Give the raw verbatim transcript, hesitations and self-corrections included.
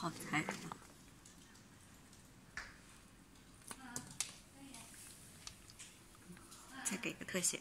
好材料。再给个特写。